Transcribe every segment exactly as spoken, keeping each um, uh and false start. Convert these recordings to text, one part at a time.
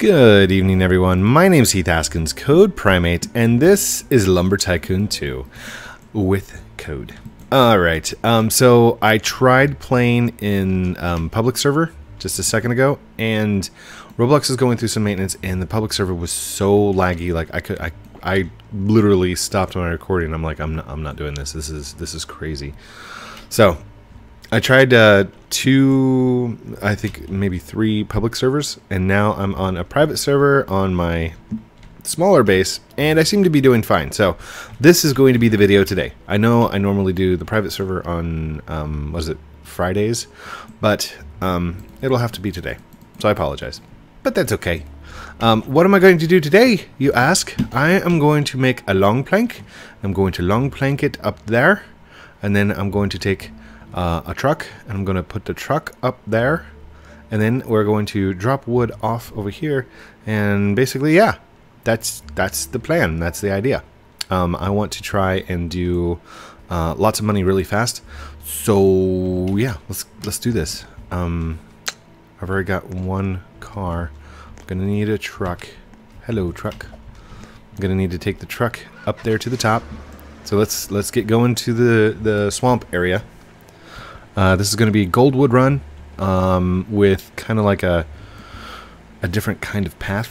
Good evening, everyone. My name's Heath Askins, Code Primate, and this is Lumber Tycoon two with code. All right, um, so I tried playing in um, public server just a second ago, and Roblox is going through some maintenance, and the public server was so laggy, like I could, I, I literally stopped my recording. I'm like, I'm not, I'm not doing this. This is, this is crazy. So I tried uh, two, I think maybe three public servers, and now I'm on a private server on my smaller base, and I seem to be doing fine. So this is going to be the video today. I know I normally do the private server on, um, was it Fridays? But um, it'll have to be today, so I apologize. But that's okay. Um, what am I going to do today, you ask? I am going to make a long plank. I'm going to long plank it up there, and then I'm going to take Uh, a truck, and I'm going to put the truck up there, and then we're going to drop wood off over here, and basically, yeah, that's that's the plan, that's the idea. Um, I want to try and do uh, lots of money really fast, so yeah, let's let's do this. Um, I've already got one car. I'm gonna need a truck. Hello, truck. I'm gonna need to take the truck up there to the top. So let's let's get going to the the swamp area. Uh, this is going to be Goldwood Run um, with kind of like a a different kind of path,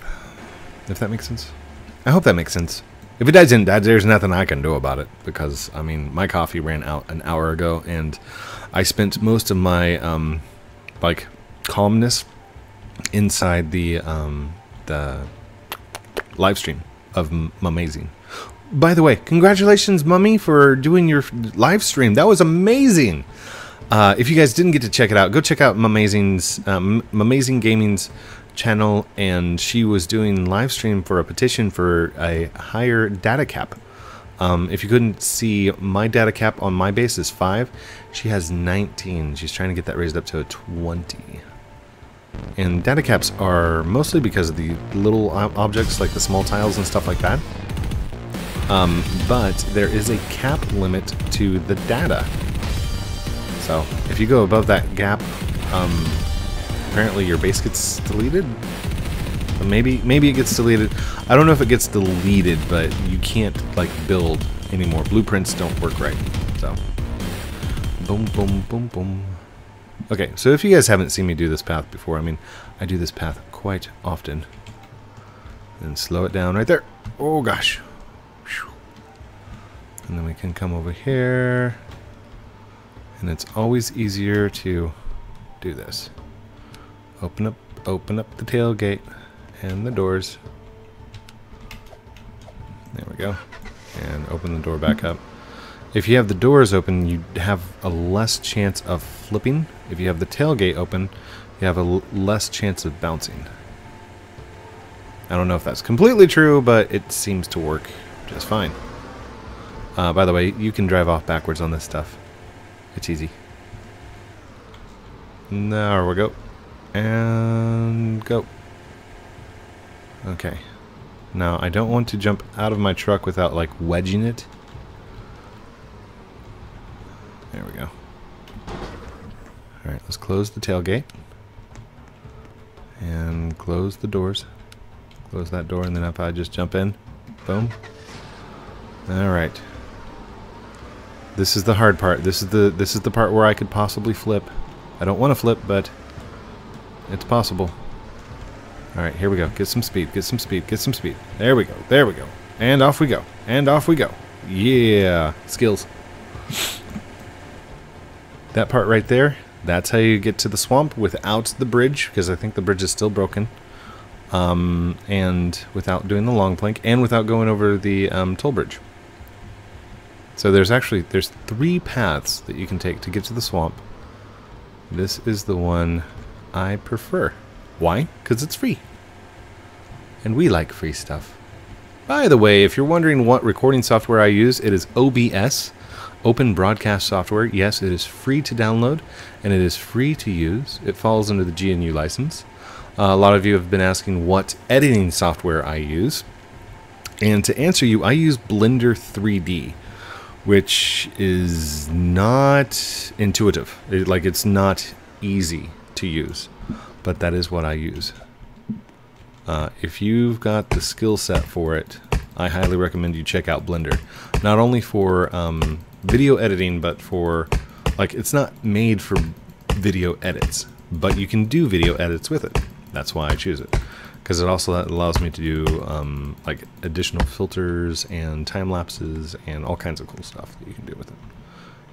if that makes sense. I hope that makes sense. If it doesn't, there's nothing I can do about it because, I mean, my coffee ran out an hour ago and I spent most of my, um, like, calmness inside the, um, the live stream of Mumazing. By the way, congratulations, Mummy, for doing your live stream. That was amazing! Uh, if you guys didn't get to check it out, go check out Mumazing's, um, Mumazing Gaming's channel, and she was doing live stream for a petition for a higher data cap. Um, if you couldn't see, my data cap on my base is five. She has nineteen. She's trying to get that raised up to a twenty. And data caps are mostly because of the little objects, like the small tiles and stuff like that. Um, but there is a cap limit to the data. So if you go above that gap, um, apparently your base gets deleted. Maybe maybe it gets deleted. I don't know if it gets deleted, but you can't like build anymore. Blueprints don't work right. So boom, boom, boom, boom. Okay, so if you guys haven't seen me do this path before, I mean, I do this path quite often. And slow it down right there. Oh gosh. And then we can come over here. And it's always easier to do this. Open up, open up the tailgate and the doors. There we go. And open the door back up. If you have the doors open, you have a less chance of flipping. If you have the tailgate open, you have a less chance of bouncing. I don't know if that's completely true, but it seems to work just fine. Uh, by the way, you can drive off backwards on this stuff. It's easy. There we go. And go. Okay. Now, I don't want to jump out of my truck without, like, wedging it. There we go. Alright, let's close the tailgate. And close the doors. Close that door, and then if I just jump in. Boom. Alright. This is the hard part. This is the this is the part where I could possibly flip. I don't want to flip, but it's possible. All right, here we go. Get some speed. Get some speed. Get some speed. There we go. There we go. And off we go. And off we go. Yeah, skills. That part right there. That's how you get to the swamp without the bridge, because I think the bridge is still broken. Um, and without doing the long plank, and without going over the um, toll bridge. So there's actually, there's three paths that you can take to get to the swamp. This is the one I prefer. Why? Because it's free. And we like free stuff. By the way, if you're wondering what recording software I use, it is O B S, Open Broadcast Software. Yes, it is free to download, and it is free to use. It falls under the G N U license. Uh, a lot of you have been asking what editing software I use. And to answer you, I use Blender three D. Which is not intuitive. It, like, it's not easy to use, but that is what I use. Uh, if you've got the skill set for it, I highly recommend you check out Blender. Not only for um, video editing, but for, like, it's not made for video edits, but you can do video edits with it. That's why I choose it. Because it also allows me to do um, like additional filters and time lapses and all kinds of cool stuff that you can do with it.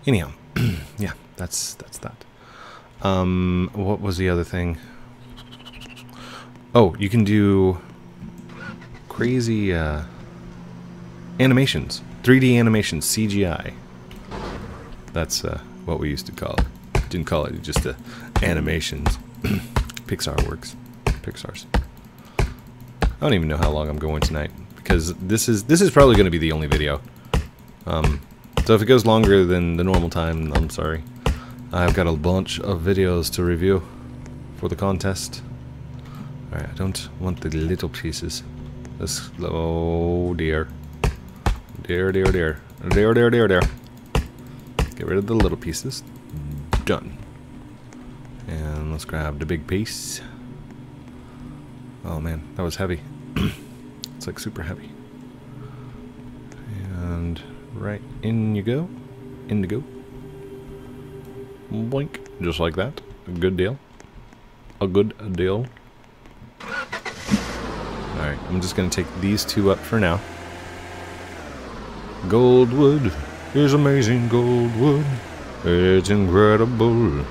Anyhow, yeah, that's that's that. Um, what was the other thing? Oh, you can do crazy uh, animations, three D animations, C G I. That's uh, what we used to call it. Didn't call it just uh, animations. Pixar works. Pixar's. I don't even know how long I'm going tonight, because this is this is probably going to be the only video. Um, so if it goes longer than the normal time, I'm sorry. I've got a bunch of videos to review for the contest. Alright, I don't want the little pieces. This, oh dear. Dear, dear, dear. Dear, dear, dear, dear. Get rid of the little pieces. Done. And let's grab the big piece. Oh man, that was heavy. It's like super heavy. And right in you go. In you go. Blink. Just like that. A good deal. A good deal. Alright, I'm just going to take these two up for now. Gold wood is amazing. Gold wood. It's incredible.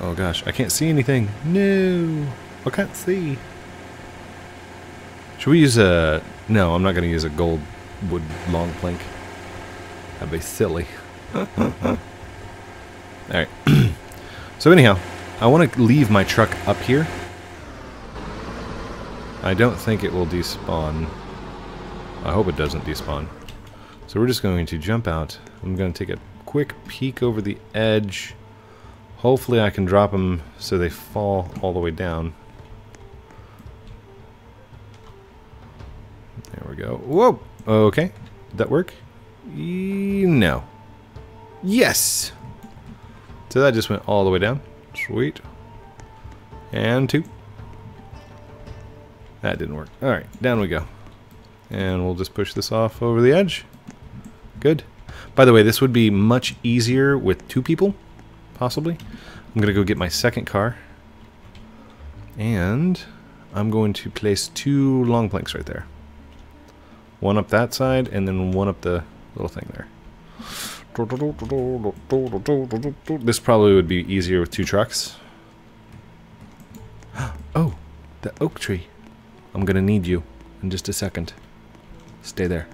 Oh gosh, I can't see anything. No, I can't see. Should we use a... No, I'm not going to use a gold wood long plank. That'd be silly. Alright. So anyhow, I want to leave my truck up here. I don't think it will despawn. I hope it doesn't despawn. So we're just going to jump out. I'm going to take a quick peek over the edge. Hopefully I can drop them so they fall all the way down. There we go. Whoa! Okay. Did that work? E no. Yes! So that just went all the way down. Sweet. And two. That didn't work. Alright, down we go. And we'll just push this off over the edge. Good. By the way, this would be much easier with two people. Possibly. I'm going to go get my second car. And I'm going to place two long planks right there. One up that side and then one up the little thing there. This probably would be easier with two trucks. Oh, the oak tree. I'm going to need you in just a second. Stay there.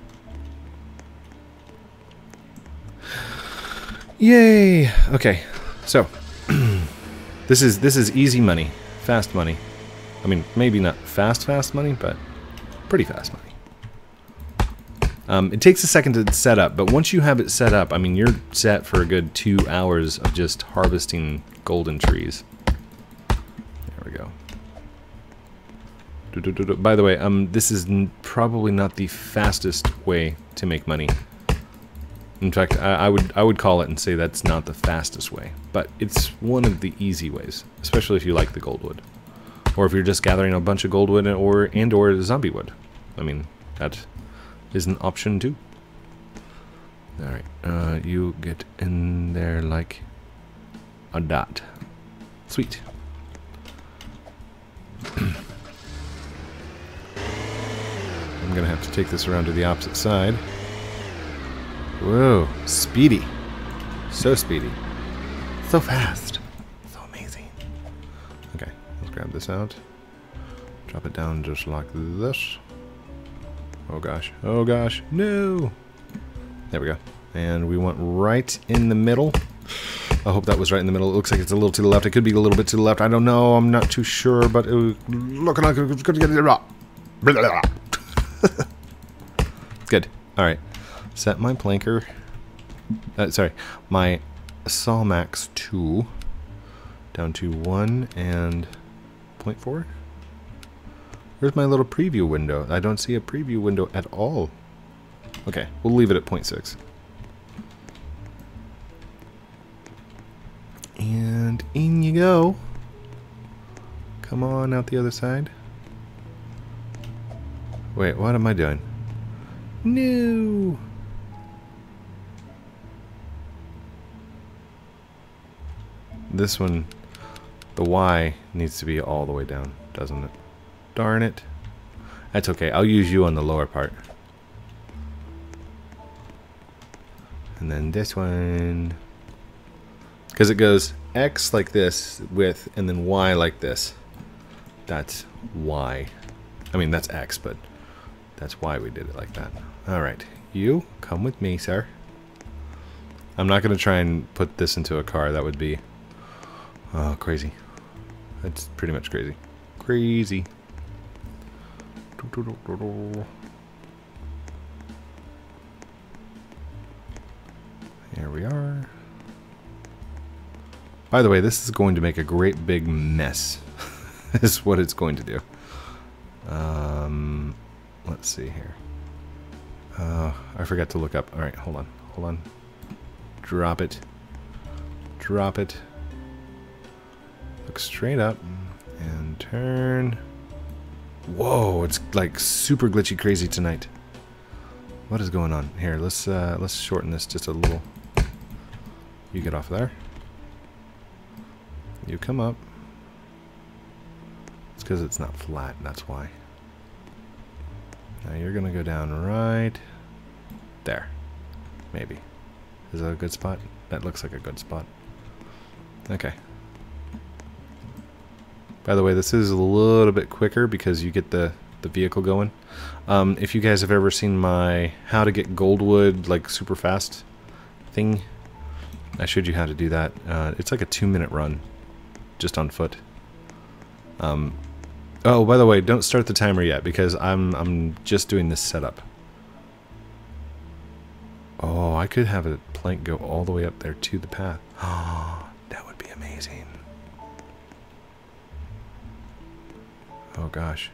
Yay! Okay. So, this is this is easy money, fast money. I mean, maybe not fast, fast money, but pretty fast money. Um, it takes a second to set up, but once you have it set up, I mean, you're set for a good two hours of just harvesting golden trees. There we go. Do-do-do-do. By the way, um, this is n probably not the fastest way to make money. In fact, I, I would I would call it and say that's not the fastest way, but it's one of the easy ways, especially if you like the goldwood, or if you're just gathering a bunch of goldwood and or and or zombie wood. I mean, that is an option too. All right, uh, you get in there like a dot. Sweet. I'm gonna have to take this around to the opposite side. Whoa, speedy. So speedy. So fast. So amazing. Okay, let's grab this out. Drop it down just like this. Oh gosh, oh gosh, no! There we go. And we went right in the middle. I hope that was right in the middle. It looks like it's a little to the left. It could be a little bit to the left. I don't know, I'm not too sure, but it was looking like it's good to get it up. Good, alright. Set my planker, uh, sorry, my SawMax two down to one and point four. Where's my little preview window? I don't see a preview window at all. Okay, we'll leave it at point six. And in you go. Come on out the other side. Wait, what am I doing? No! This one, the Y needs to be all the way down, doesn't it? Darn it. That's okay, I'll use you on the lower part. And then this one, because it goes X like this with, and then Y like this. That's Y. I mean, that's X, but that's why we did it like that. All right, you come with me, sir. I'm not gonna try and put this into a car. That would be oh, crazy. That's pretty much crazy. Crazy. Here we are. By the way, this is going to make a great big mess. Is what it's going to do. Um, let's see here. Uh, I forgot to look up. All right, hold on, hold on. Drop it. Drop it. Look straight up and turn. Whoa, it's like super glitchy crazy tonight. What is going on here? Let's uh, let's shorten this just a little. You get off there. You come up. It's because it's not flat, that's why. Now you're gonna go down right there. Maybe. Is that a good spot? That looks like a good spot. Okay. By the way, this is a little bit quicker because you get the the vehicle going. Um, if you guys have ever seen my how to get goldwood like super fast thing, I showed you how to do that. Uh, it's like a two minute run just on foot. Um, oh, by the way, don't start the timer yet because I'm I'm just doing this setup. Oh, I could have a plank go all the way up there to the path. Oh, that would be amazing. Oh gosh.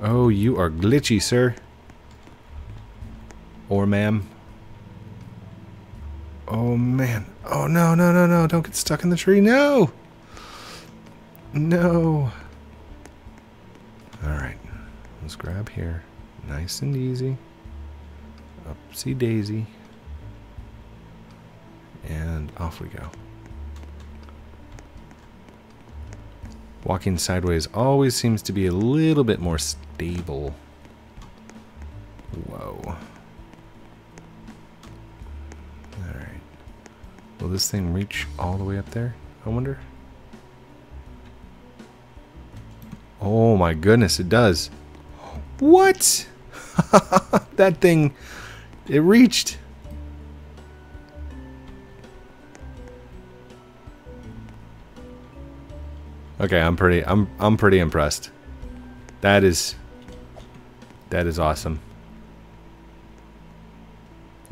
Oh, you are glitchy, sir. Or ma'am. Oh, man. Oh, no, no, no, no. Don't get stuck in the tree. No! No. All right. Let's grab here. Nice and easy. Upsy daisy. And off we go. Walking sideways always seems to be a little bit more stable. Whoa. All right. Will this thing reach all the way up there? I wonder. Oh my goodness, it does. What? That thing, it reached. Okay, I'm pretty I'm I'm pretty impressed. That is that is awesome.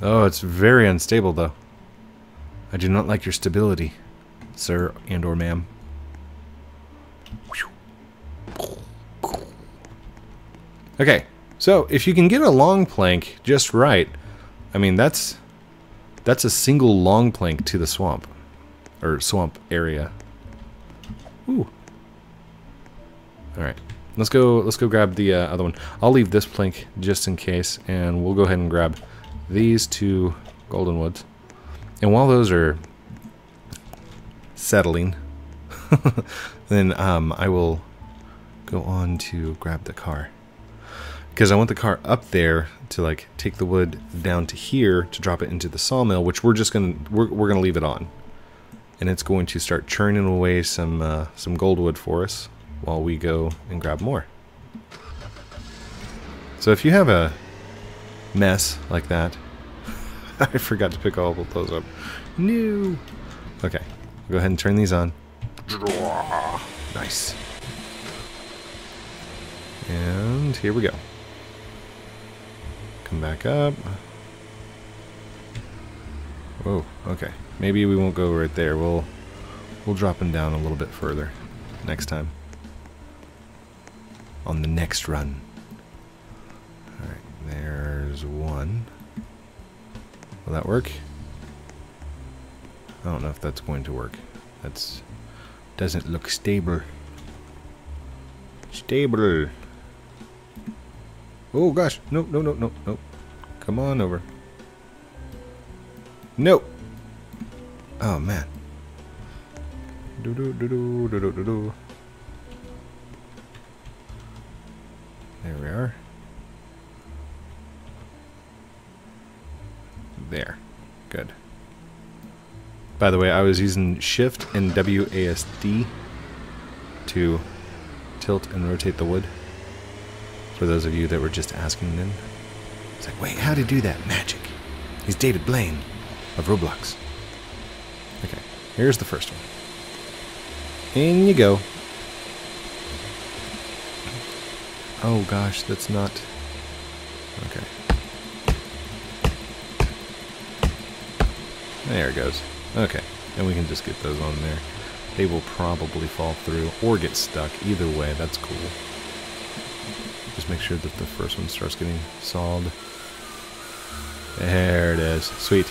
Oh, it's very unstable though. I do not like your stability, sir and or ma'am. Okay. So, if you can get a long plank just right, I mean, that's that's a single long plank to the swamp or swamp area. Ooh. All right, let's go. Let's go grab the uh, other one. I'll leave this plank just in case, and we'll go ahead and grab these two golden woods. And while those are settling, then um, I will go on to grab the car because I want the car up there to like take the wood down to here to drop it into the sawmill, which we're just gonna we're we're gonna leave it on. And it's going to start churning away some uh, some goldwood for us while we go and grab more. So if you have a mess like that, I forgot to pick all of those up. No. Okay, go ahead and turn these on. Nice. And here we go. Come back up. Whoa. Okay. Maybe we won't go right there. We'll we'll drop him down a little bit further next time. On the next run. All right, there's one. Will that work? I don't know if that's going to work. That's doesn't look stable. Stable. Oh gosh, no, no, no, no, no. Come on over. No. Oh man. Do do do do do do do do. There we are. There. Good. By the way, I was using Shift and W A S D to tilt and rotate the wood. For those of you that were just asking then. It's like, wait, how to do that? Magic. He's David Blaine of Roblox. Okay, here's the first one. In you go. Oh gosh, that's not... Okay. There it goes. Okay, and we can just get those on there. They will probably fall through or get stuck. Either way, that's cool. Just make sure that the first one starts getting sawed. There it is. Sweet.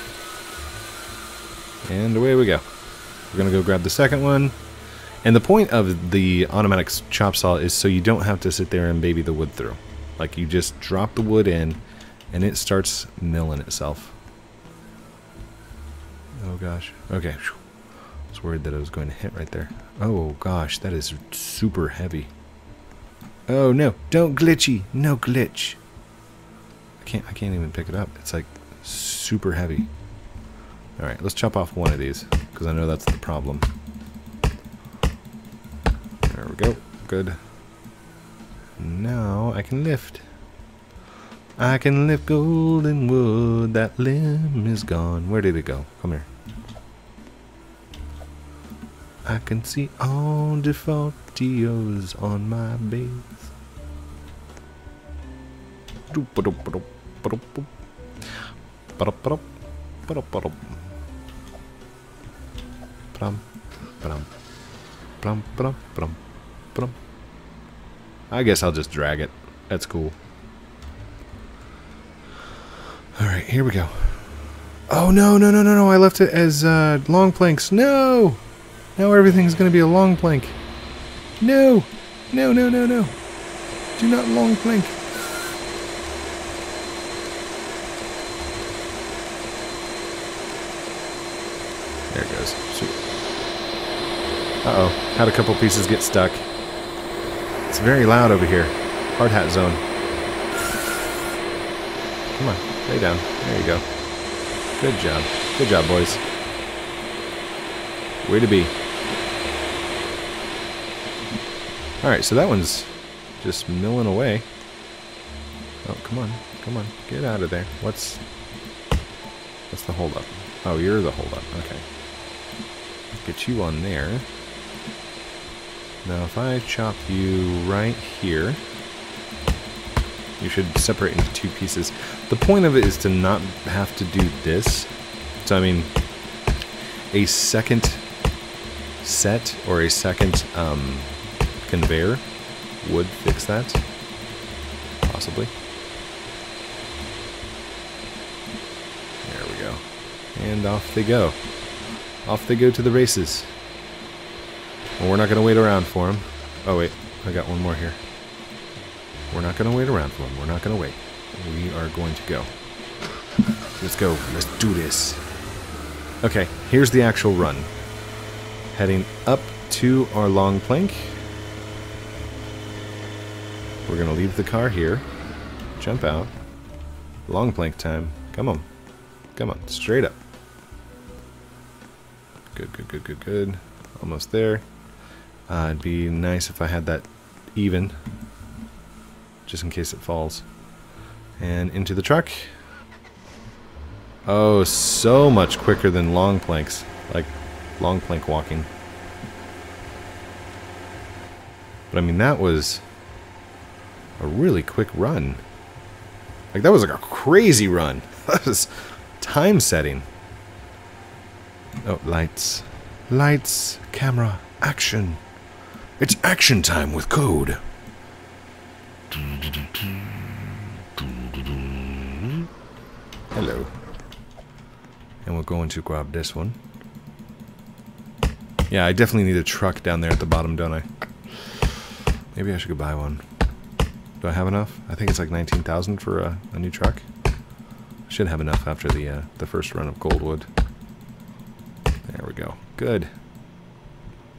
And away we go. We're going to go grab the second one. And the point of the automatic chop saw is so you don't have to sit there and baby the wood through. Like, you just drop the wood in, and it starts milling itself. Oh gosh. Okay. I was worried that I was going to hit right there. Oh gosh, that is super heavy. Oh no, don't glitchy. No glitch. I can't I can't even pick it up. It's like super heavy. All right, let's chop off one of these because I know that's the problem. There we go. Good. Now I can lift. I can lift golden wood. That limb is gone. Where did it go? Come here. I can see all the fortios on my base. I guess I'll just drag it. That's cool. Alright, here we go. Oh no, no, no, no, no. I left it as uh, long planks. No! Now everything's going to be a long plank. No! No, no, no, no. Do not long plank. There it goes. Sweet. Uh-oh. Had a couple pieces get stuck. It's very loud over here. Hard hat zone. Come on. Lay down. There you go. Good job. Good job, boys. Way to be. Alright, so that one's just milling away. Oh, come on. Come on. Get out of there. What's... What's the holdup? Oh, you're the holdup. Okay. Get you on there. Now, if I chop you right here, you should separate into two pieces. The point of it is to not have to do this. So, I mean, a second set or a second um, conveyor would fix that, possibly. There we go. And off they go. Off they go to the races. Well, we're not going to wait around for them. Oh wait, I got one more here. We're not going to wait around for them. We're not going to wait. We are going to go. Let's go. Let's do this. Okay, here's the actual run. Heading up to our long plank. We're gonna leave the car here. Jump out. Long plank time. Come on. Come on, straight up. Good, good, good, good, good. Almost there. Uh, it'd be nice if I had that even. Just in case it falls. And into the truck. Oh, so much quicker than long planks. Like, long plank walking. But I mean, that was a really quick run. Like, that was like a crazy run. That was time setting. Oh, lights. Lights, camera, action. It's action time with Code. Hello. And we're going to grab this one. Yeah, I definitely need a truck down there at the bottom, don't I? Maybe I should go buy one. Do I have enough? I think it's like nineteen thousand for a, a new truck. I should have enough after the uh, the first run of gold wood. There we go. Good.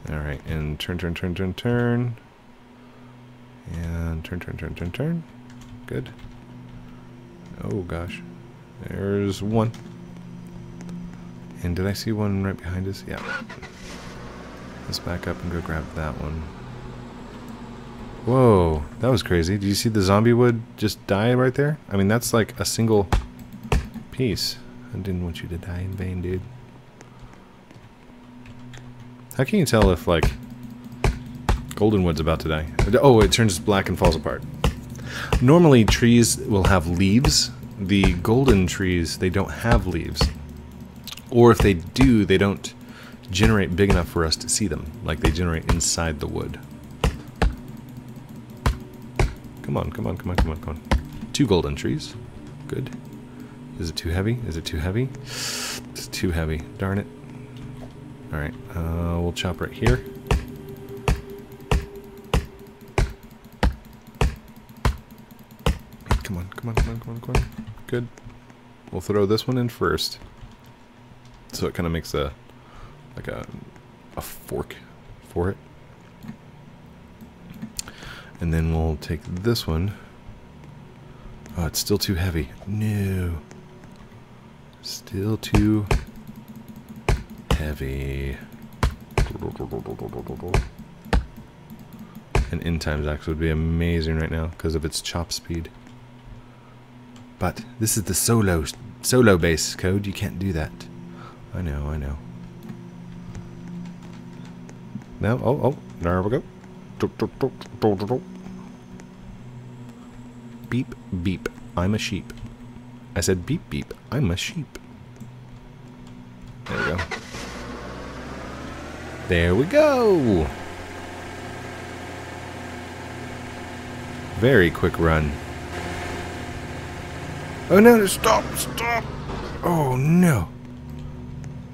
All right, and turn, turn, turn, turn, turn. And turn, turn, turn, turn, turn. Good. Oh gosh. There's one. And did I see one right behind us? Yeah. Let's back up and go grab that one. Whoa, that was crazy. Did you see the zombie wood just die right there? I mean, that's like a single piece. I didn't want you to die in vain, dude. How can you tell if, like, golden wood's about to die? Oh, it turns black and falls apart. Normally, trees will have leaves. The golden trees, they don't have leaves. Or if they do, they don't generate big enough for us to see them, like they generate inside the wood. Come on, come on, come on, come on, come on. Two golden trees. Good. Is it too heavy? Is it too heavy? It's too heavy. Darn it. Alright, uh, we'll chop right here. Come on, come on, come on, come on, come on. Good. We'll throw this one in first. So it kind of makes a, like a, a fork for it. And then we'll take this one. Oh, it's still too heavy. No. Still too heavy. An end times axe would be amazing right now because of its chop speed. But this is the solo solo base code. You can't do that. I know, I know. Now, oh, oh, there we go. Beep, beep, I'm a sheep. I said beep, beep, I'm a sheep. There we go. There we go! Very quick run. Oh no, stop, stop! Oh no!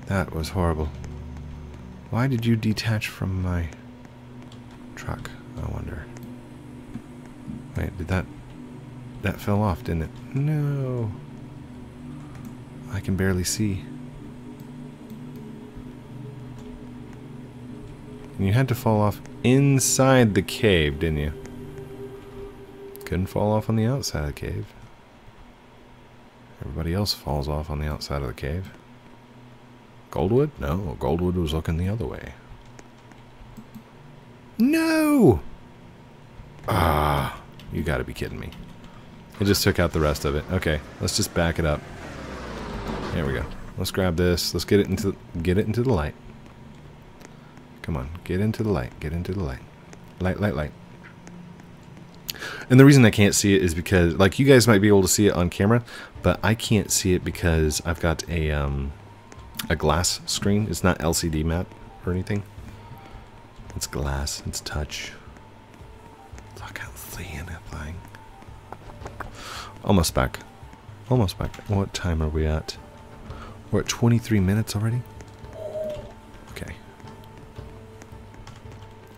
That was horrible. Why did you detach from my truck, I wonder. Wait, did that... That fell off, didn't it? No. I can barely see. And you had to fall off inside the cave, didn't you? Couldn't fall off on the outside of the cave. Everybody else falls off on the outside of the cave. Goldwood? No, Goldwood was looking the other way. No! Ah, you gotta be kidding me. It just took out the rest of it. Okay, let's just back it up. There we go. Let's grab this. Let's get it into get it into the light. Come on, get into the light. Get into the light. Light, light, light. And the reason I can't see it is because, like, you guys might be able to see it on camera, but I can't see it because I've got a um a glass screen. It's not L C D map or anything. It's glass, it's touch. So I can't see anything. Almost back. Almost back. What time are we at? We're at twenty-three minutes already? Okay.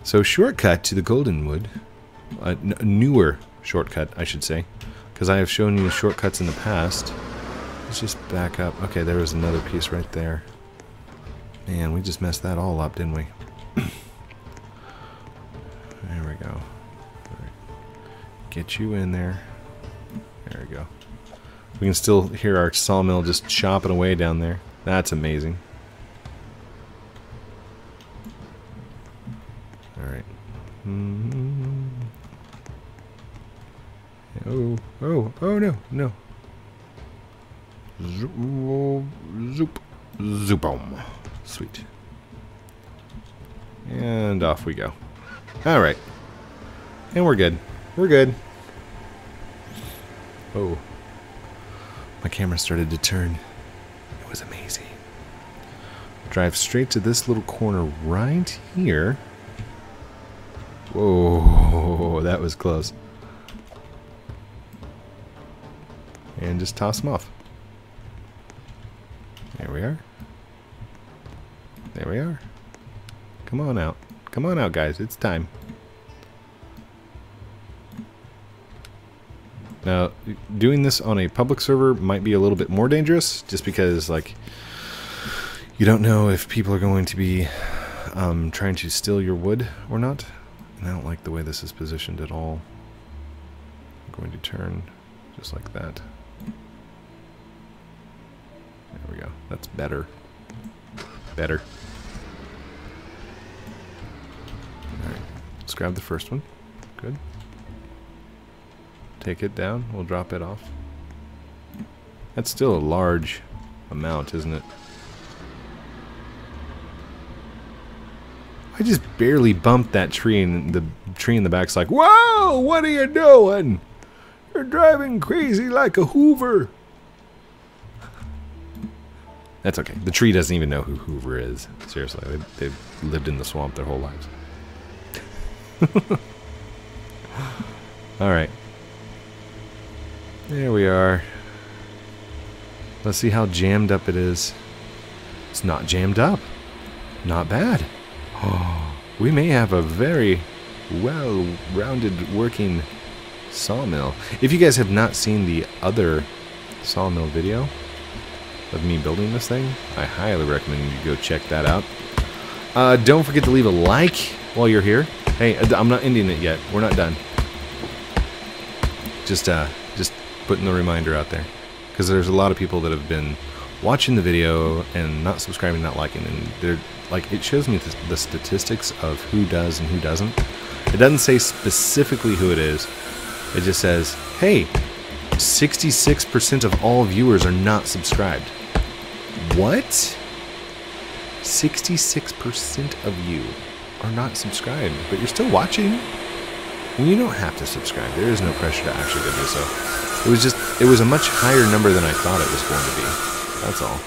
So shortcut to the golden wood. A n newer shortcut, I should say. Because I have shown you shortcuts in the past. Let's just back up. Okay, there was another piece right there. Man, we just messed that all up, didn't we? There we go. All right. Get you in there. There we go. We can still hear our sawmill just chopping away down there. That's amazing. Alright. Mm-hmm. Oh, oh, oh no, no. Zoop, zoop, zoop-om. Sweet. And off we go. Alright. And we're good. We're good. Oh, my camera started to turn. It was amazing. Drive straight to this little corner right here. Whoa, that was close. And just toss them off. There we are. There we are. Come on out. Come on out, guys. It's time. Now, doing this on a public server might be a little bit more dangerous, just because, like, you don't know if people are going to be um, trying to steal your wood or not. And I don't like the way this is positioned at all. I'm going to turn just like that. There we go. That's better. Better. Alright, let's grab the first one. Good. Take it down. We'll drop it off. That's still a large amount, isn't it? I just barely bumped that tree, and the tree in the back's like, whoa! What are you doing? You're driving crazy like a Hoover. That's okay. The tree doesn't even know who Hoover is. Seriously, they, they've lived in the swamp their whole lives. Alright. There we are. Let's see how jammed up it is. It's not jammed up. Not bad. Oh, we may have a very well-rounded working sawmill. If you guys have not seen the other sawmill video of me building this thing, I highly recommend you go check that out. Uh, don't forget to leave a like while you're here. Hey, I'm not ending it yet. We're not done. Just uh, just putting the reminder out there, because there's a lot of people that have been watching the video and not subscribing, not liking, and they're like, it shows me the, the statistics of who does and who doesn't. It doesn't say specifically who it is. It just says, hey, sixty-six percent of all viewers are not subscribed. What? sixty-six percent of you are not subscribed, but you're still watching. And you don't have to subscribe. There is no pressure to actually go do so. It was just, it was a much higher number than I thought it was going to be. That's all.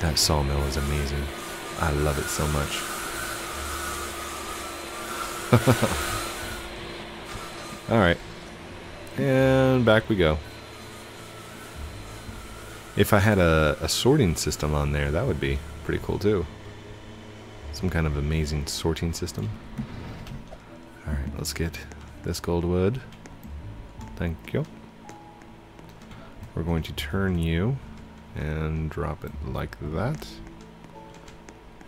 That sawmill is amazing. I love it so much. Alright. And back we go. If I had a, a sorting system on there, that would be pretty cool too. Some kind of amazing sorting system. Alright, let's get this gold wood. Thank you. We're going to turn you and drop it like that.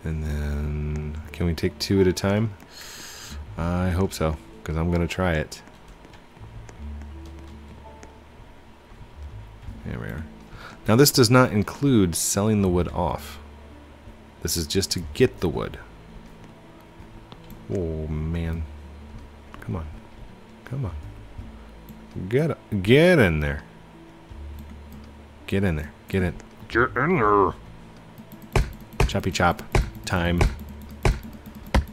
And then, can we take two at a time? I hope so, because I'm going to try it. There we are. Now this does not include selling the wood off. This is just to get the wood. Oh man. Come on. Come on. Get get in there. Get in there. Get in. Get in there. Choppy chop. Time.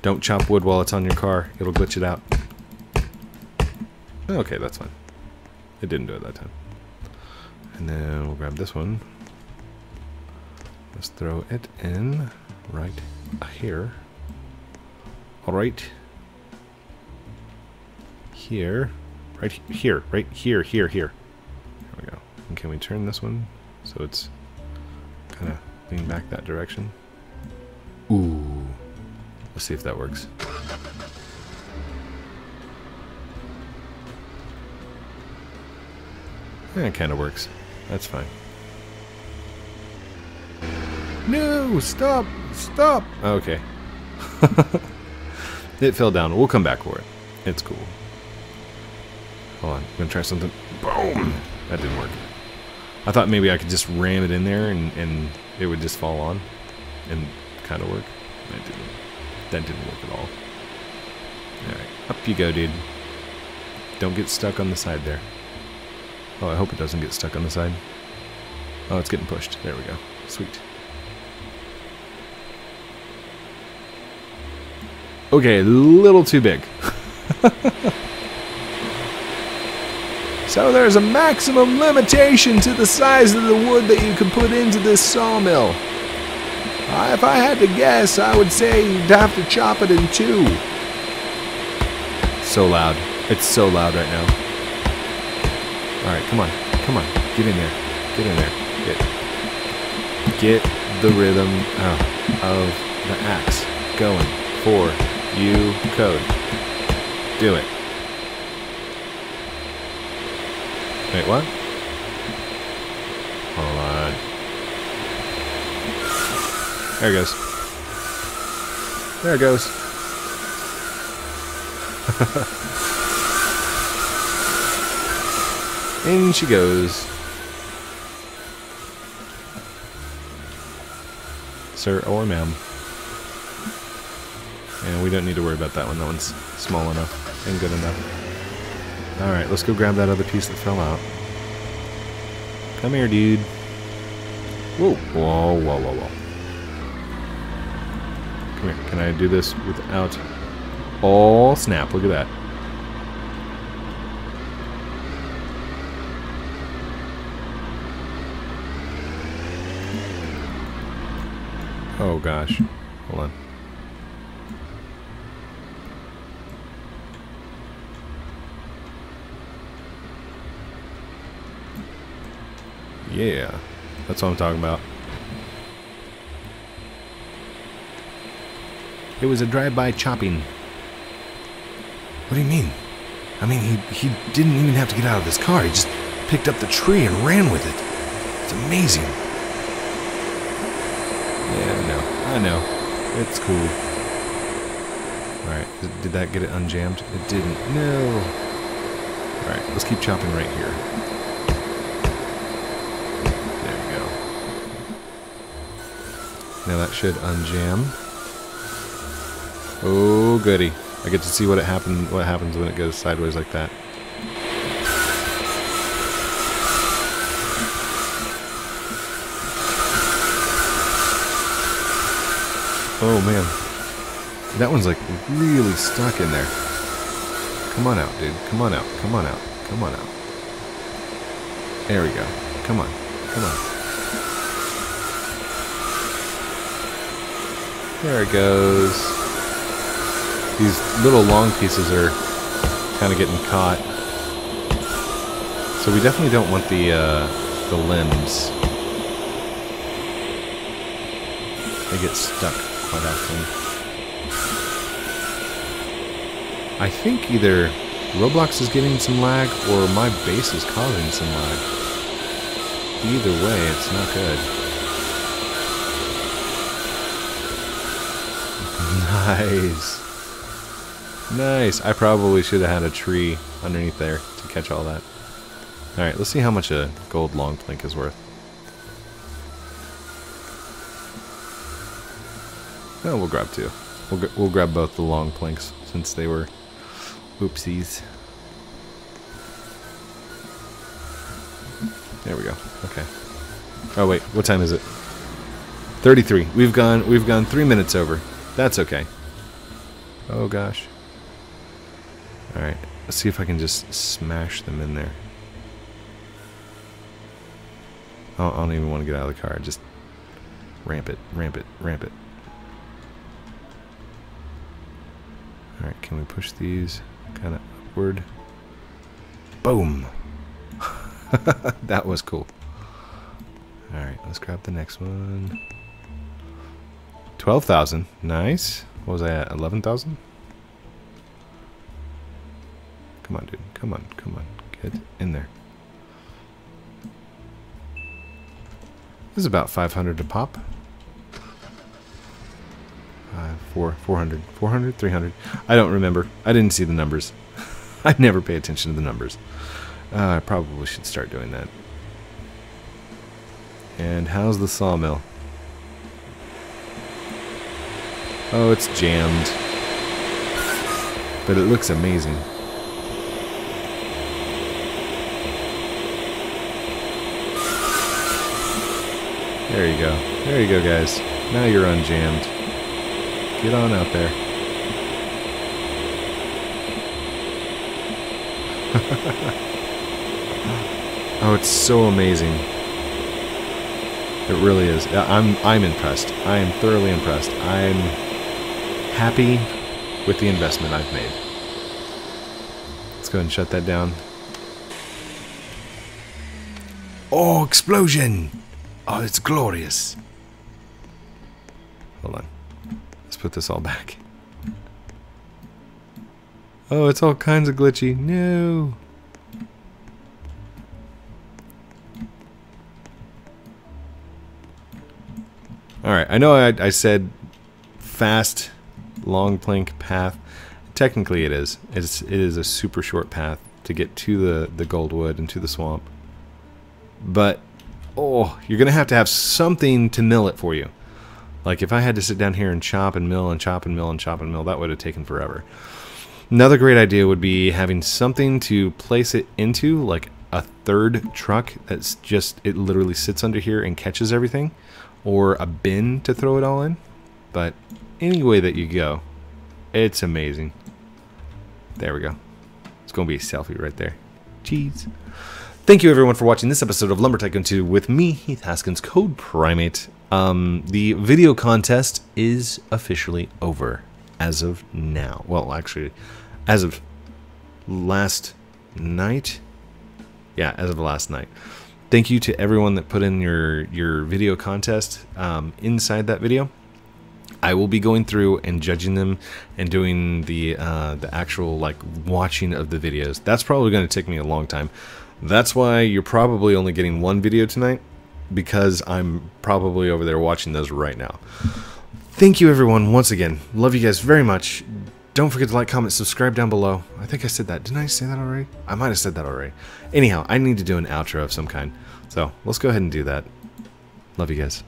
Don't chop wood while it's on your car. It'll glitch it out. Okay, that's fine. It didn't do it that time. And then we'll grab this one. Let's throw it in right here. All right. Here. Right here. Right here. Here. Here. There we go. And can we turn this one so it's kind of leaning back that direction? Ooh. Let's see if that works. Yeah, it kind of works. That's fine. No, stop, stop. Okay. It fell down. We'll come back for it. It's cool. Hold on. I'm going to try something. Boom. That didn't work. I thought maybe I could just ram it in there and, and it would just fall on and kind of work. That didn't, that didn't work at all. All right. Up you go, dude. Don't get stuck on the side there. Oh, I hope it doesn't get stuck on the side. Oh, it's getting pushed. There we go. Sweet. Okay, a little too big. So there's a maximum limitation to the size of the wood that you can put into this sawmill. Uh, if I had to guess, I would say you'd have to chop it in two. So loud. It's so loud right now. Alright, come on. Come on. Get in there. Get in there. Get, get the rhythm out of the axe going for you, Code. Do it. Wait, what? Hold on. There it goes. There it goes. In she goes. Sir or ma'am. And we don't need to worry about that one. That one's small enough and good enough. Alright, let's go grab that other piece that fell out. Come here, dude. Whoa, whoa, whoa, whoa, whoa. Come here. Can I do this without... Oh, snap. Look at that. Oh, gosh. Hold on. Yeah, that's what I'm talking about. It was a drive-by chopping. What do you mean? I mean, he, he didn't even have to get out of his car. He just picked up the tree and ran with it. It's amazing. Yeah, I know. I know. It's cool. Alright, did that get it unjammed? It didn't. No. Alright, let's keep chopping right here. Now that should unjam. Oh goody! I get to see what it happen. What happens when it goes sideways like that? Oh man, that one's like really stuck in there. Come on out, dude. Come on out. Come on out. Come on out. There we go. Come on. Come on. There it goes. These little long pieces are kind of getting caught. So we definitely don't want the, uh, the limbs. They get stuck quite often. I think either Roblox is getting some lag or my base is causing some lag. Either way, it's not good. Nice. Nice. I probably should have had a tree underneath there to catch all that. Alright, let's see how much a gold long plank is worth. Oh, we'll grab two. We'll, we'll grab both the long planks since they were oopsies. There we go. Okay. Oh wait, what time is it? thirty-three. We've gone we've gone three minutes over. That's okay. Oh gosh. Alright, let's see if I can just smash them in there. I don't, I don't even want to get out of the car. Just ramp it, ramp it, ramp it. Alright, can we push these kind of upward? Boom! That was cool. Alright, let's grab the next one. twelve thousand. Nice. What was I at? eleven thousand? Come on, dude. Come on. Come on. Get in there. This is about five hundred a pop. Uh, four, four hundred. four hundred? three hundred? I don't remember. I didn't see the numbers. I never pay attention to the numbers. Uh, I probably should start doing that. And how's the sawmill? Oh, it's jammed. But it looks amazing. There you go. There you go, guys. Now you're unjammed. Get on out there. Oh, it's so amazing. It really is. I'm, I'm impressed. I am thoroughly impressed. I'm... happy with the investment I've made. Let's go ahead and shut that down. Oh, explosion! Oh, it's glorious. Hold on. Let's put this all back. Oh, it's all kinds of glitchy. No! Alright, I know I, I said fast, long plank path. Technically it is. It's, it is a super short path to get to the, the goldwood and to the swamp. But, oh, you're going to have to have something to mill it for you. Like if I had to sit down here and chop and mill and chop and mill and chop and mill, that would have taken forever. Another great idea would be having something to place it into, like a third truck that's just, it literally sits under here and catches everything, or a bin to throw it all in. But any way that you go, it's amazing. There we go. It's going to be a selfie right there. Cheese. Thank you everyone for watching this episode of Lumber Tycoon two with me, Heath Askins, Code Primate. Um, the video contest is officially over as of now. Well, actually, as of last night. Yeah, as of last night. Thank you to everyone that put in your, your video contest um, inside that video. I will be going through and judging them and doing the, uh, the actual like watching of the videos. That's probably going to take me a long time. That's why you're probably only getting one video tonight, because I'm probably over there watching those right now. Thank you everyone once again. Love you guys very much. Don't forget to like, comment, subscribe down below. I think I said that. Didn't I say that already? I might have said that already. Anyhow, I need to do an outro of some kind. So let's go ahead and do that. Love you guys.